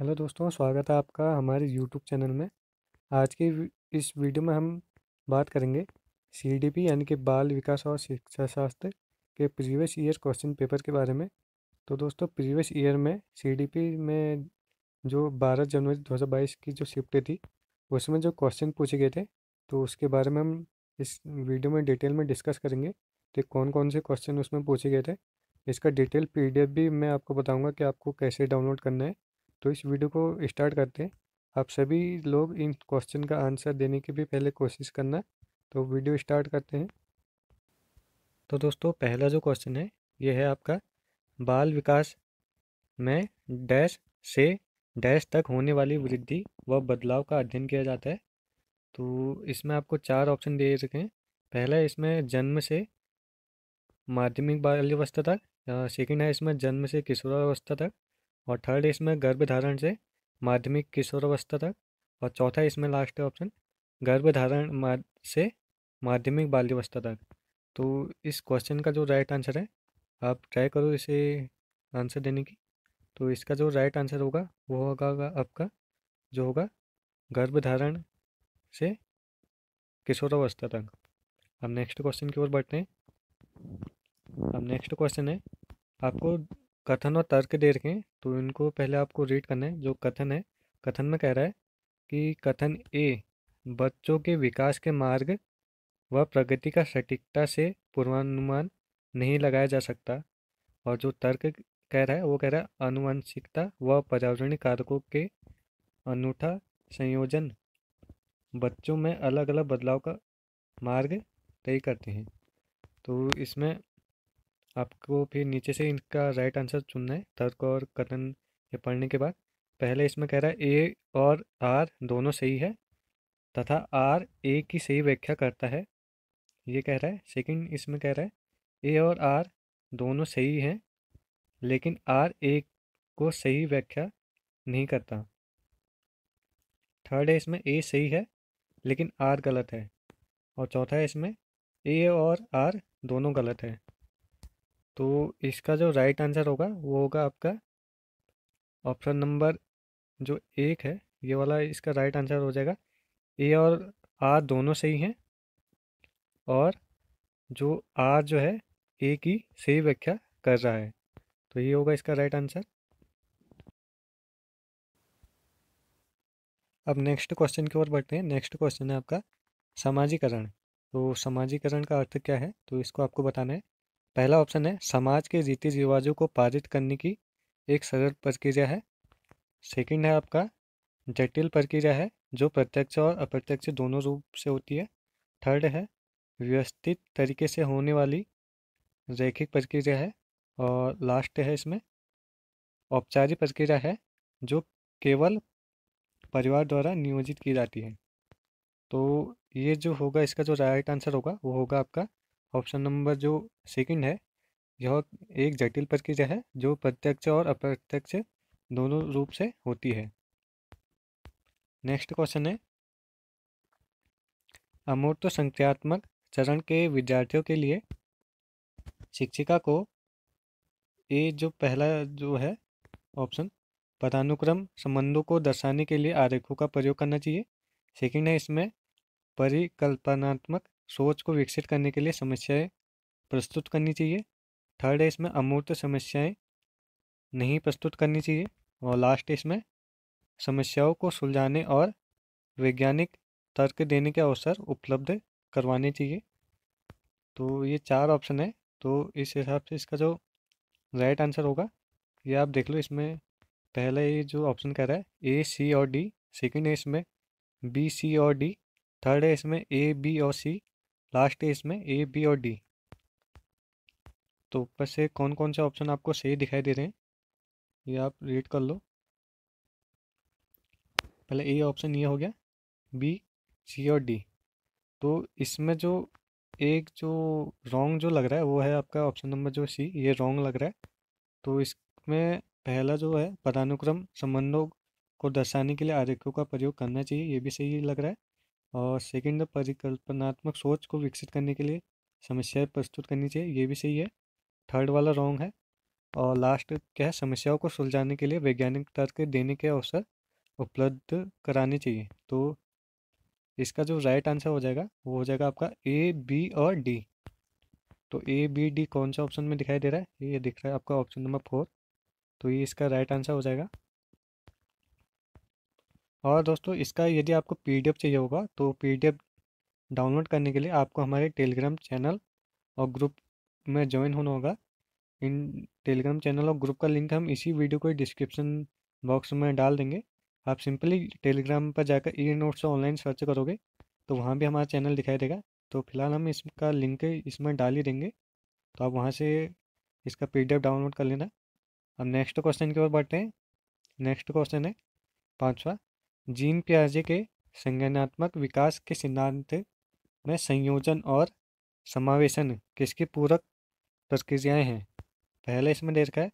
Hello दोस्तों, स्वागत है आपका हमारे यूट्यूब चैनल में। आज के इस वीडियो में हम बात करेंगे सीडीपी यानी कि बाल विकास और शिक्षा शास्त्र के प्रीवियस ईयर क्वेश्चन पेपर के बारे में। तो दोस्तों, प्रीवियस ईयर में सीडीपी में जो 12 जनवरी 2022 की जो शिफ्ट थी उसमें जो क्वेश्चन पूछे गए थे तो उसके बारे में हम इस वीडियो में डिटेल में डिस्कस करेंगे कि कौन कौन से क्वेश्चन उसमें पूछे गए थे। इसका डिटेल पीडीएफ भी मैं आपको बताऊंगा कि आपको कैसे डाउनलोड करना है। तो इस वीडियो को स्टार्ट करते हैं। आप सभी लोग इन क्वेश्चन का आंसर देने की भी पहले कोशिश करना। तो वीडियो स्टार्ट करते हैं। तो दोस्तों, पहला जो क्वेश्चन है ये है आपका बाल विकास में डैश से डैश तक होने वाली वृद्धि व बदलाव का अध्ययन किया जाता है। तो इसमें आपको चार ऑप्शन दिए रखें। पहला है इसमें जन्म से माध्यमिक बाल्यावस्था तक, सेकंड है इसमें जन्म से किशोरावस्था तक, और थर्ड है इसमें गर्भधारण से माध्यमिक किशोरावस्था तक, और चौथा इसमें लास्ट ऑप्शन गर्भधारण से माध्यमिक बाल्यावस्था तक। तो इस क्वेश्चन का जो राइट आंसर है, आप ट्राई करो इसे आंसर देने की। तो इसका जो राइट आंसर होगा वो होगा आपका जो होगा गर्भधारण से किशोरावस्था तक। अब नेक्स्ट क्वेश्चन की ओर बढ़ते हैं। अब नेक्स्ट क्वेश्चन है आपको कथन और तर्क दे रखे हैं। तो इनको पहले आपको रीड करना है। जो कथन है, कथन में कह रहा है कि कथन ए बच्चों के विकास के मार्ग व प्रगति का सटीकता से पूर्वानुमान नहीं लगाया जा सकता। और जो तर्क कह रहा है वो कह रहा है आनुवंशिकता व पर्यावरणीय कारकों के अनूठा संयोजन बच्चों में अलग अलग बदलाव का मार्ग तय करते हैं। तो इसमें आपको फिर नीचे से इनका राइट आंसर चुनना है। तर्क और कथन ये पढ़ने के बाद पहले इसमें कह रहा है ए और आर दोनों सही है तथा आर ए की सही व्याख्या करता है, ये कह रहा है। सेकंड इसमें कह रहा है ए और आर दोनों सही हैं लेकिन आर ए को सही व्याख्या नहीं करता। थर्ड है इसमें ए सही है लेकिन आर गलत है, और चौथा है इसमें ए और आर दोनों गलत है। तो इसका जो राइट आंसर होगा वो होगा आपका ऑप्शन नंबर जो एक है, ये वाला इसका राइट आंसर हो जाएगा। ए और आर दोनों सही हैं और जो आर जो है ए की सही व्याख्या कर रहा है, तो ये होगा इसका राइट आंसर। अब नेक्स्ट क्वेश्चन की ओर बढ़ते हैं। नेक्स्ट क्वेश्चन है आपका समाजीकरण। तो समाजीकरण का अर्थ क्या है, तो इसको आपको बताना है। पहला ऑप्शन है समाज के रीति रिवाजों को पारित करने की एक सरल प्रक्रिया है। सेकंड है आपका जटिल प्रक्रिया है जो प्रत्यक्ष और अप्रत्यक्ष दोनों रूप से होती है। थर्ड है व्यवस्थित तरीके से होने वाली रैखिक प्रक्रिया है, और लास्ट है इसमें औपचारिक प्रक्रिया है जो केवल परिवार द्वारा नियोजित की जाती है। तो ये जो होगा इसका जो राइट आंसर होगा वो होगा आपका ऑप्शन नंबर जो सेकंड है, यह एक जटिल प्रक्रिया है जो प्रत्यक्ष और अप्रत्यक्ष दोनों रूप से होती है। नेक्स्ट क्वेश्चन है अमूर्त संख्यात्मक चरण के विद्यार्थियों के लिए शिक्षिका को ये जो पहला जो है ऑप्शन पदानुक्रम संबंधों को दर्शाने के लिए आरेखों का प्रयोग करना चाहिए। सेकंड है इसमें परिकल्पनात्मक सोच को विकसित करने के लिए समस्याएं प्रस्तुत करनी चाहिए। थर्ड है इसमें अमूर्त समस्याएं नहीं प्रस्तुत करनी चाहिए, और लास्ट इसमें समस्याओं को सुलझाने और वैज्ञानिक तर्क देने के अवसर उपलब्ध करवाने चाहिए। तो ये चार ऑप्शन है। तो इस हिसाब से इसका जो राइट आंसर होगा ये आप देख लो। इसमें पहला ये जो ऑप्शन कह रहा है ए सी और डी, सेकेंड है इसमें बी सी और डी, थर्ड है इसमें ए बी और सी, लास्ट है इसमें ए बी और डी। तो ऊपर से कौन कौन से ऑप्शन आपको सही दिखाई दे रहे हैं ये आप रीड कर लो। पहले ए ऑप्शन ये हो गया, बी सी और डी। तो इसमें जो एक जो रॉन्ग जो लग रहा है वो है आपका ऑप्शन नंबर जो सी, ये रॉन्ग लग रहा है। तो इसमें पहला जो है पदानुक्रम संबंधों को दर्शाने के लिए आरेखों का प्रयोग करना चाहिए, ये भी सही लग रहा है। और सेकंड परिकल्पनात्मक सोच को विकसित करने के लिए समस्याएं प्रस्तुत करनी चाहिए, ये भी सही है। थर्ड वाला रॉन्ग है, और लास्ट क्या है, समस्याओं को सुलझाने के लिए वैज्ञानिक तर्क देने के अवसर उपलब्ध कराने चाहिए। तो इसका जो राइट आंसर हो जाएगा वो हो जाएगा आपका ए, बी और डी। तो ए, बी, डी कौन सा ऑप्शन में दिखाई दे रहा है? ये दिख रहा है आपका ऑप्शन नंबर 4। तो ये इसका राइट आंसर हो जाएगा। और दोस्तों इसका यदि आपको पीडीएफ चाहिए होगा तो पीडीएफ डाउनलोड करने के लिए आपको हमारे टेलीग्राम चैनल और ग्रुप में ज्वाइन होना होगा। इन टेलीग्राम चैनल और ग्रुप का लिंक हम इसी वीडियो को डिस्क्रिप्शन बॉक्स में डाल देंगे। आप सिंपली टेलीग्राम पर जाकर ENotes ऑनलाइन सर्च करोगे तो वहाँ भी हमारा चैनल दिखाई देगा। तो फिलहाल हम इसका लिंक इसमें डाल ही देंगे, तो आप वहाँ से इसका पीडीएफ डाउनलोड कर लेना। अब नेक्स्ट क्वेश्चन की ओर बढ़ते हैं। नेक्स्ट क्वेश्चन है 5वां, जीन पियाजे के संज्ञानात्मक विकास के सिद्धांत में संयोजन और समावेशन किसकी पूरक प्रक्रियाएँ हैं? पहला इसमें दे रखा है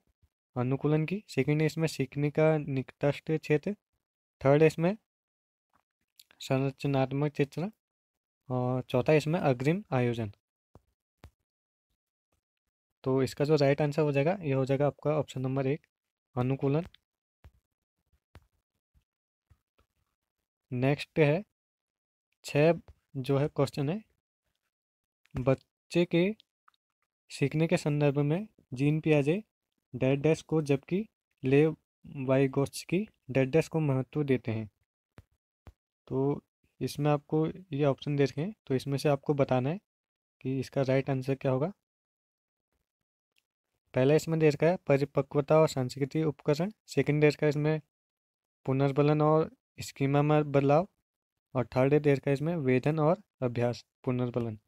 अनुकूलन की, सेकेंड है इसमें सीखने का निकटस्थ क्षेत्र, थर्ड है इसमें संरचनात्मक चित्रण और चौथा इसमें अग्रिम आयोजन। तो इसका जो राइट आंसर हो जाएगा ये हो जाएगा आपका ऑप्शन नंबर 1 अनुकूलन। नेक्स्ट है 6 जो है क्वेश्चन है, बच्चे के सीखने के संदर्भ में जीन पियाजे डैश को जबकि लेव वाइगोत्स्की डैश को महत्व देते हैं। तो इसमें आपको ये ऑप्शन दे रखे हैं, तो इसमें से आपको बताना है कि इसका राइट आंसर क्या होगा। पहला इसमें दे रखा है परिपक्वता और सांस्कृतिक उपकरण, सेकंड दे रखा है इसमें पुनर्बलन और स्कीमा में बदलाव और थर्ड दे रखा है इसमें वेदन और अभ्यास पुनर्बलन।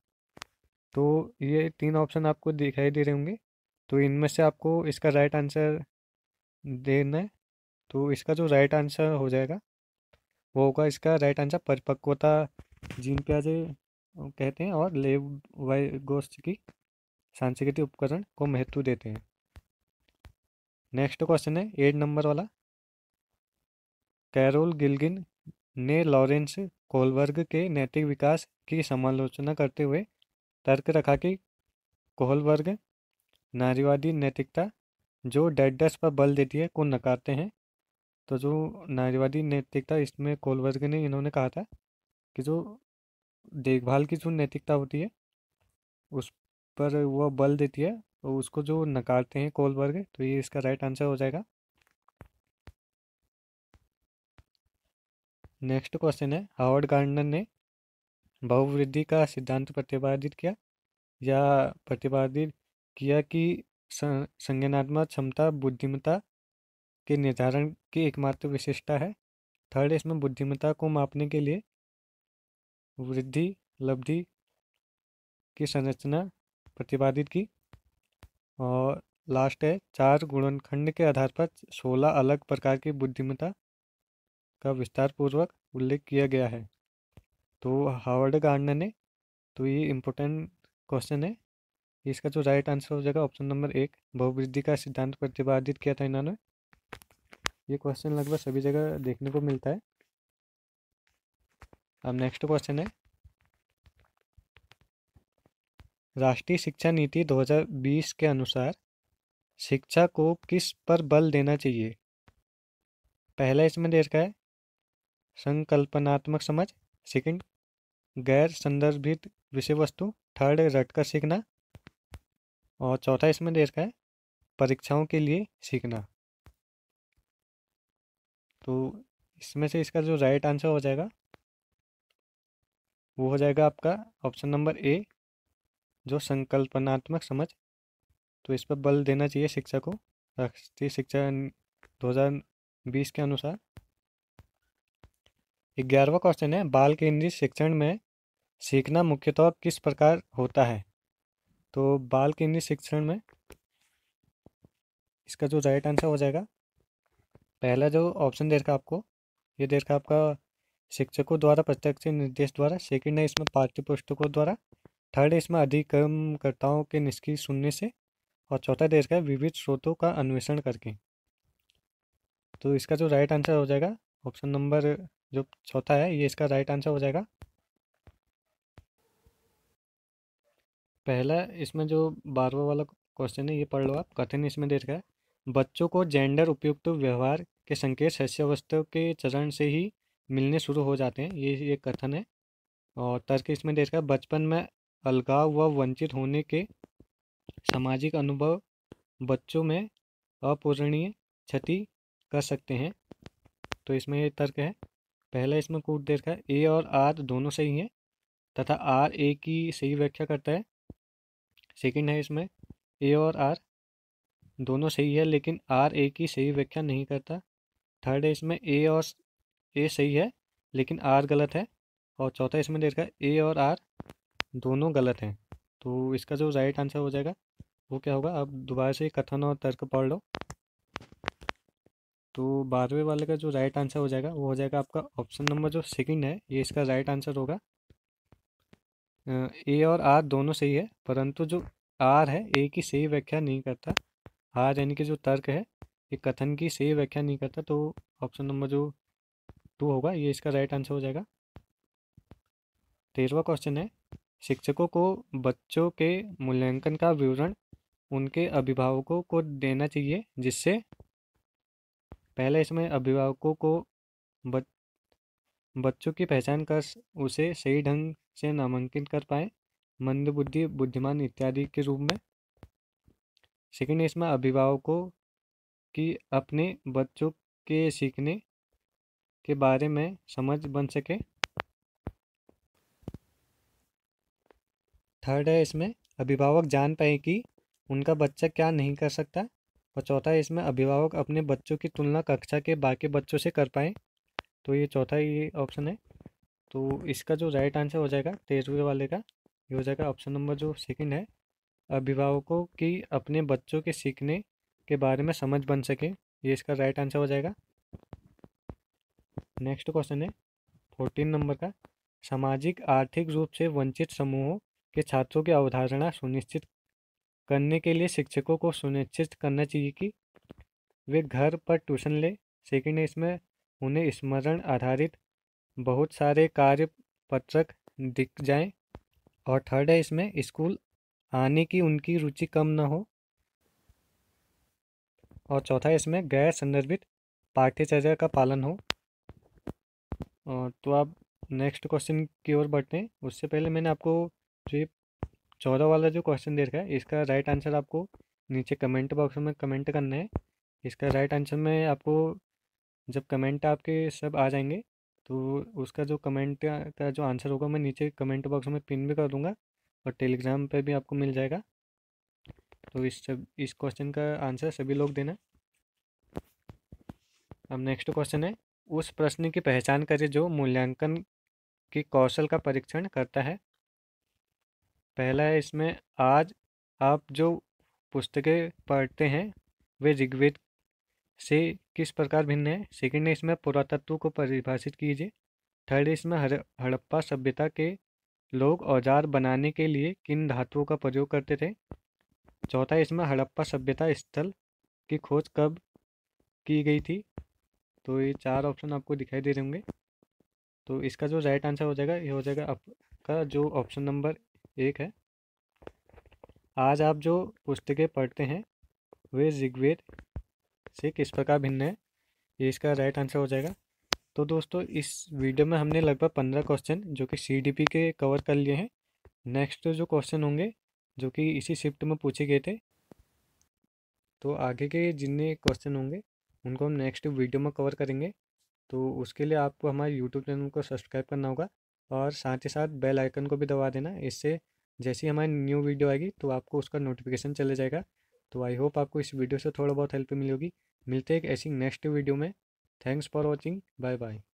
तो ये 3 ऑप्शन आपको दिखाई दे रहे होंगे, तो इनमें से आपको इसका राइट आंसर देना है। तो इसका जो राइट आंसर हो जाएगा वो होगा इसका राइट आंसर परिपक्वता जीन पियाजे कहते हैं और लेव वाइगोत्स्की सांस्कृतिक उपकरण को महत्व देते हैं। नेक्स्ट क्वेश्चन है 8 नंबर वाला, कैरोल गिलगिन ने लॉरेंस कोहलबर्ग के नैतिक विकास की समालोचना करते हुए तर्क रखा कि कोहलबर्ग नारीवादी नैतिकता जो डैश पर बल देती है को नकारते हैं। तो जो नारीवादी नैतिकता इसमें कोहलबर्ग ने इन्होंने कहा था कि जो देखभाल की जो नैतिकता होती है उस पर वह बल देती है और उसको जो नकारते हैं कोहलबर्ग। तो ये इसका राइट आंसर हो जाएगा। नेक्स्ट क्वेश्चन है हावर्ड गार्डनर ने बहुवृद्धि का सिद्धांत प्रतिपादित किया कि संज्ञानात्मक क्षमता बुद्धिमत्ता के निर्धारण की एकमात्र विशेषता है। थर्ड इसमें बुद्धिमत्ता को मापने के लिए वृद्धि लब्धि की संरचना प्रतिपादित की और लास्ट है 4 गुणनखंड के आधार पर 16 अलग प्रकार की बुद्धिमत्ता का विस्तारपूर्वक उल्लेख किया गया है। तो हावर्ड गार्डनर ने, तो ये इम्पोर्टेंट क्वेश्चन है, इसका जो राइट आंसर हो जाएगा ऑप्शन नंबर 1 बहुवृद्धि का सिद्धांत प्रतिपादित किया था इन्होंने। ये क्वेश्चन लगभग सभी जगह देखने को मिलता है। अब नेक्स्ट क्वेश्चन है राष्ट्रीय शिक्षा नीति 2020 के अनुसार शिक्षा को किस पर बल देना चाहिए? पहला इसमें दे रखा है संकल्पनात्मक समझ, सेकंड गैर संदर्भित विषय वस्तु, थर्ड रटकर सीखना और चौथा इसमें दे रखा है परीक्षाओं के लिए सीखना। तो इसमें से इसका जो राइट आंसर हो जाएगा वो हो जाएगा आपका ऑप्शन नंबर ए जो संकल्पनात्मक समझ। तो इस पर बल देना चाहिए शिक्षा को राष्ट्रीय शिक्षा 2020 के अनुसार। 11वां क्वेश्चन है बाल केंद्रित शिक्षण में सीखना मुख्यतः किस प्रकार होता है? तो बाल केंद्रित शिक्षण में इसका जो राइट आंसर हो जाएगा पहला जो ऑप्शन दे रखा है आपको ये दे रखा है आपका शिक्षकों द्वारा प्रत्यक्ष निर्देश द्वारा, सेकंड है इसमें पाठ्य पुस्तकों द्वारा, थर्ड है इसमें अधिगमकर्ताओं के निष्क्रिय सुनने से और चौथा दे रखा है विविध स्रोतों का अन्वेषण करके। तो इसका जो राइट आंसर हो जाएगा ऑप्शन नंबर जो चौथा है ये इसका राइट आंसर हो जाएगा। पहला इसमें जो 12वां वाला क्वेश्चन है ये पढ़ लो आप। कथन इसमें दे रखा है बच्चों को जेंडर उपयुक्त व्यवहार के संकेत शैशवावस्था के चरण से ही मिलने शुरू हो जाते हैं, ये एक कथन है। और तर्क इसमें देखा, बचपन में अलगाव व वंचित होने के सामाजिक अनुभव बच्चों में अपूरणीय क्षति कर सकते हैं, तो इसमें ये तर्क है। पहला इसमें कूट देखा, ए और आर दोनों सही हैं तथा आर ए की सही व्याख्या करता है। सेकंड है इसमें, ए और आर दोनों सही है लेकिन आर ए की सही व्याख्या नहीं करता। थर्ड है इसमें, ए और ए सही है लेकिन आर गलत है। और चौथा इसमें देखा, ए और आर दोनों गलत हैं, तो इसका जो राइट आंसर हो जाएगा वो क्या होगा, आप दोबारा से कथन और तर्क पढ़ लो। तो 12वें वाले का जो राइट आंसर हो जाएगा वो हो जाएगा आपका ऑप्शन नंबर जो सेकंड है, ये इसका राइट आंसर होगा। ए और आर दोनों सही है परंतु जो आर है ए की सही व्याख्या नहीं करता, आर यानी कि जो तर्क है ये कथन की सही व्याख्या नहीं करता, तो ऑप्शन नंबर जो 2 होगा ये इसका राइट आंसर हो जाएगा। 13वां क्वेश्चन है, शिक्षकों को बच्चों के मूल्यांकन का विवरण उनके अभिभावकों को देना चाहिए जिससे, पहले इसमें अभिभावकों को बच्चों की पहचान कर उसे सही ढंग से नामांकित कर पाएँ, मंदबुद्धि, बुद्धिमान इत्यादि के रूप में। सेकेंड इसमें, अभिभावकों की अपने बच्चों के सीखने के बारे में समझ बन सके। थर्ड है इसमें, अभिभावक जान पाए कि उनका बच्चा क्या नहीं कर सकता। और चौथा इसमें, अभिभावक अपने बच्चों की तुलना कक्षा के बाकी बच्चों से कर पाएँ, तो ये चौथा ये ऑप्शन है। तो इसका जो राइट आंसर हो जाएगा 13वें वाले का ये हो जाएगा ऑप्शन नंबर जो सेकंड है, अभिभावकों की अपने बच्चों के सीखने के बारे में समझ बन सके, ये इसका राइट आंसर हो जाएगा। नेक्स्ट क्वेश्चन है 14 नंबर का, सामाजिक आर्थिक रूप से वंचित समूहों के छात्रों की अवधारणा सुनिश्चित करने के लिए शिक्षकों को सुनिश्चित करना चाहिए कि वे घर पर ट्यूशन लें। सेकेंड है इसमें, उन्हें स्मरण आधारित बहुत सारे कार्य पत्रक दिख जाएं। और थर्ड है इसमें, स्कूल आने की उनकी रुचि कम ना हो। और चौथा है इसमें, गैर संदर्भित पाठ्यचर्या का पालन हो। और तो आप नेक्स्ट क्वेश्चन की ओर बढ़ते हैं, उससे पहले मैंने आपको जो ये 14 वाला जो क्वेश्चन दे रखा है इसका राइट आंसर आपको नीचे कमेंट बॉक्स में कमेंट करना है। इसका राइट आंसर में आपको जब कमेंट आपके सब आ जाएंगे तो उसका जो कमेंट का जो आंसर होगा मैं नीचे कमेंट बॉक्स में पिन भी कर दूंगा और टेलीग्राम पे भी आपको मिल जाएगा। तो इस क्वेश्चन का आंसर सभी लोग देना। अब नेक्स्ट क्वेश्चन है, उस प्रश्न की पहचान करें जो मूल्यांकन के कौशल का परीक्षण करता है। पहला है इसमें, आज आप जो पुस्तकें पढ़ते हैं वे ऋग्वेद से किस प्रकार भिन्न है। सेकेंड है इसमें, पुरातत्व को परिभाषित कीजिए। थर्ड है इसमें, हड़प्पा सभ्यता के लोग औजार बनाने के लिए किन धातुओं का प्रयोग करते थे। चौथा है इसमें, हड़प्पा सभ्यता स्थल की खोज कब की गई थी। तो ये 4 ऑप्शन आपको दिखाई दे रहे होंगे, तो इसका जो राइट आंसर हो जाएगा ये हो जाएगा आपका जो ऑप्शन नंबर 1 है। आज आप जो पुस्तकें पढ़ते हैं वे ऋग्वेद से किस प्रकार भिन्न है, ये इसका राइट आंसर हो जाएगा। तो दोस्तों इस वीडियो में हमने लगभग 15 क्वेश्चन जो कि CDP के कवर कर लिए हैं। नेक्स्ट जो क्वेश्चन होंगे जो कि इसी शिफ्ट में पूछे गए थे, तो आगे के जितने क्वेश्चन होंगे उनको हम नेक्स्ट वीडियो में कवर करेंगे। तो उसके लिए आपको हमारे YouTube चैनल को सब्सक्राइब करना होगा और साथ ही साथ बेल आइकन को भी दबा देना, इससे जैसी हमारी न्यू वीडियो आएगी तो आपको उसका नोटिफिकेशन चले जाएगा। तो आई होप आपको इस वीडियो से थोड़ा बहुत हेल्प मिलेगी। मिलते हैं एक ऐसी नेक्स्ट वीडियो में। Thanks for watching, bye bye.